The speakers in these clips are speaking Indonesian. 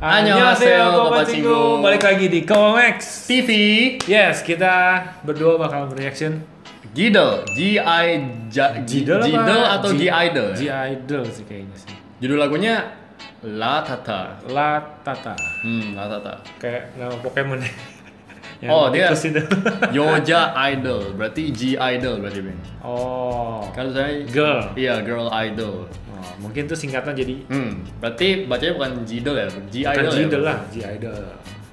Annyeonghaseyo, Kopacingu. Balik lagi di Komex TV. Yes, kita berdua bakal reaction G-DLE atau G-I-DLE. G-I-DLE sih kayaknya sih. Judul lagunya LATATA. LATATA. LATATA. Kayak nama Pokemon. Yang oh dia Yoja Idol, berarti G Idol berarti Ben. Oh. Kalau saya girl. Iya, girl idol. Oh, mungkin itu singkatan jadi. Berarti bacanya bukan G-DLE ya, G Idol lah,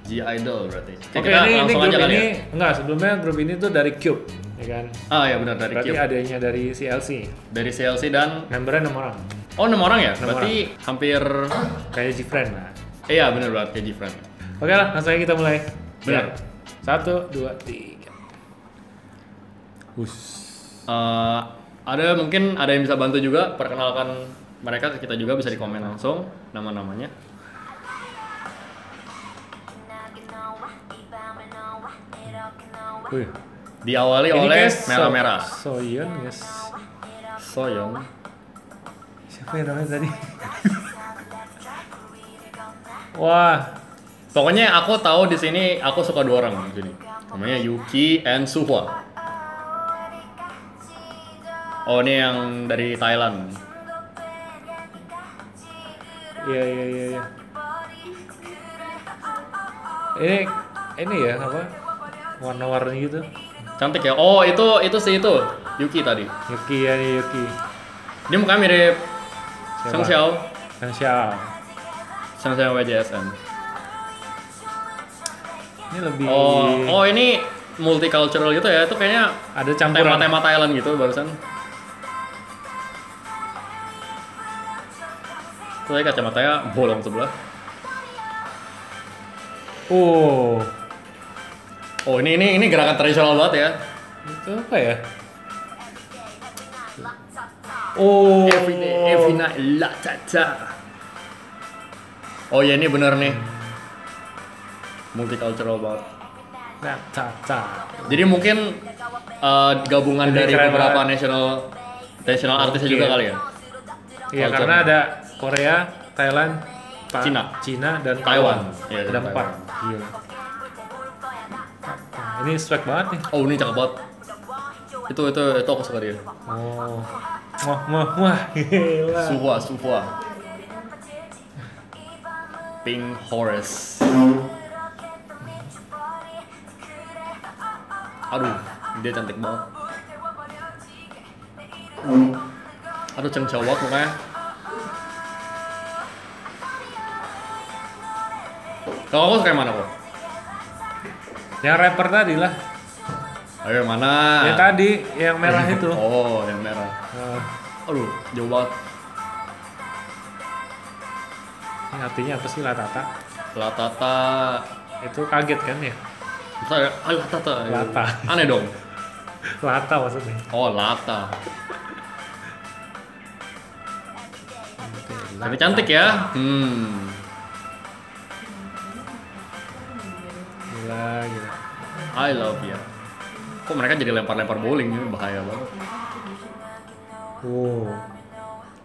G Idol berarti. Oke, ini grup ini enggak, sebelumnya grup ini tuh dari Cube, ya kan? Ah ya benar, dari berarti Cube. Berarti adanya dari CLC. Dari CLC dan membernya 6 orang. Oh 6 orang ya? 6 berarti orang. Hampir kayak G-friend lah. Iya benar, berarti G-friend. Oke lah, langsung aja kita mulai. Benar. Ya. 1, 2, 3. Ada mungkin ada yang bisa bantu juga, perkenalkan mereka ke kita juga, bisa di komen langsung nama-namanya. Diawali oleh merah-merah. Soyeon, yes. Soyeon. Siapa yang namanya tadi? Wah. Pokoknya aku tahu di sini aku suka 2 orang di sini. Namanya Yuki and Suwa. Oh, ini yang dari Thailand. Iya. Ini ya apa? Warna-warni gitu. Cantik ya. Oh, itu si itu. Yuki tadi. Yuki ya, Yuki. Dia muka mirip Sangsiao Wei De Sen. Ini lebih ini multicultural gitu ya, itu kayaknya ada campuran tema Thailand gitu barusan. Itu tadi kacamatanya bolong sebelah. Oh ini gerakan tradisional banget ya. Itu apa ya? Every night LATATA. Oh ya, ini bener nih. Multicultural banget. LATATA. Jadi mungkin gabungan dari beberapa national artisnya juga kali ya. Iya, karena ada Korea, Thailand, Cina dan Taiwan. Ya, ada 4. Gila. Ini swag banget nih. Oh, ini cakep banget. Itu aku suka dia. Oh. Wah. Gila. Suwa. Pink Horace. Aduh, dia cantik banget. Aduh, cengcau banget mukanya. Kalau aku suka yang mana kok? Yang rapper tadi lah. Ayo yang mana? Ya tadi, yang merah itu. Oh, yang merah. Aduh, jauh banget. Ini artinya apa sih LATATA? LATATA. Itu kaget kan ya? LATATA. Aneh dong. Lata maksudnya. Oh, lata. Tapi cantik ya. Gila. I love ya. Kok mereka jadi lempar-lempar bowling ini, bahaya banget.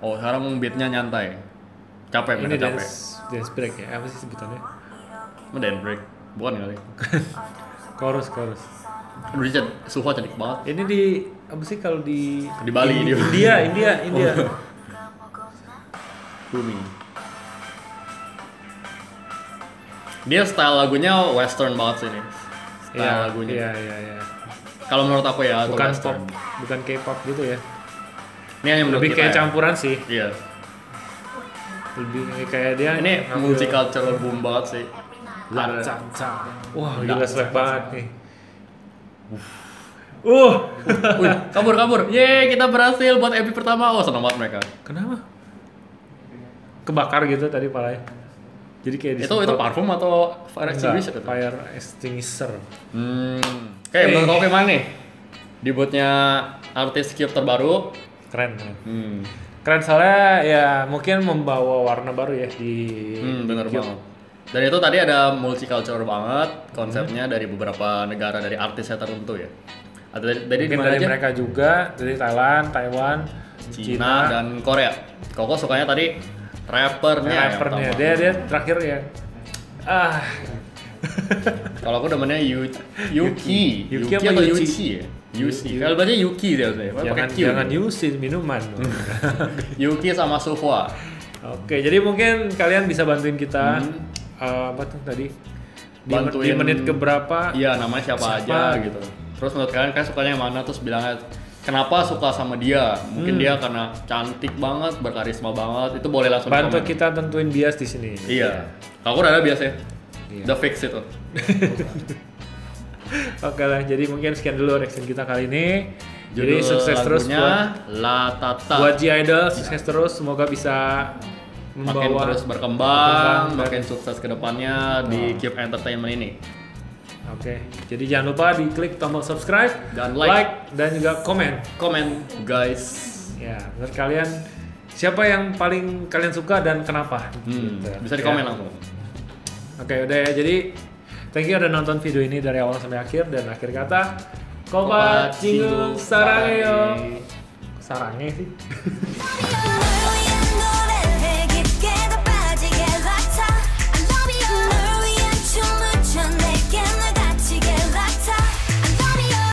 Oh, sekarang beatnya nyantai. Capek, ini capek. Dance break ya? Apa sih sebutannya? Dance break. Bukan kali. Chorus. Richard Suwa cantik banget. Ini di apa sih kalau di Bali ini? India. Booming. Dia style lagunya western banget sih ini. Lagunya. Iya. Kalau menurut aku ya, bukan pop, bukan K-pop gitu ya. Ini yang lebih kayak campuran sih. Iya. Lebih kayak dia ini multicultural boom banget sih. LATATA. Wah, gila selek banget nih. Kabur. Yeay, kita berhasil buat EP pertama. Oh, senang banget mereka. Kenapa? Kebakar gitu tadi palanya. Jadi kayak itu parfum atau fire extinguisher? Fire extinguisher. Oke, menurut kamu gimana nih? Debutnya artis Cube terbaru. Keren. Keren soalnya ya mungkin membawa warna baru ya di bener banget. Dan itu tadi ada multicultural banget konsepnya, dari beberapa negara, dari artisnya tertentu ya. Atau dari mana aja? Mereka juga dari Thailand, Taiwan, Cina dan Korea. Koko sukanya tadi rappernya. Dia terakhir ya. Kalau aku namanya Yuki atau Yuki ya? Yuki. Kalau baca Yuki dia jangan Yuki minuman. Yuki sama Suwa. Oke, jadi mungkin kalian bisa bantuin kita apa tuh tadi? Bantuin di menit keberapa? Iya, namanya siapa aja gitu. Terus menurut kalian sukanya yang mana, terus bilangnya kenapa suka sama dia? Mungkin dia karena cantik banget, berkarisma banget. Itu boleh langsung bantu komen. Kita tentuin bias di sini. Iya. Aku udah ada biasnya. Iya. The fix itu. Oke lah, jadi mungkin sekian dulu reaction kita kali ini. Jadi sukses terus buat LATATA. Buat G-Idle sukses terus, semoga bisa makin terus berkembang, makin sukses ke depannya di Cube Entertainment ini. Oke, jadi jangan lupa di klik tombol subscribe dan like dan juga komen guys. Ya, menurut kalian siapa yang paling kalian suka dan kenapa? Bisa di komen langsung. Oke, udah ya. Jadi thank you udah nonton video ini dari awal sampai akhir, dan akhir kata Kopa Cinggung Sarange yo. Sarange sih.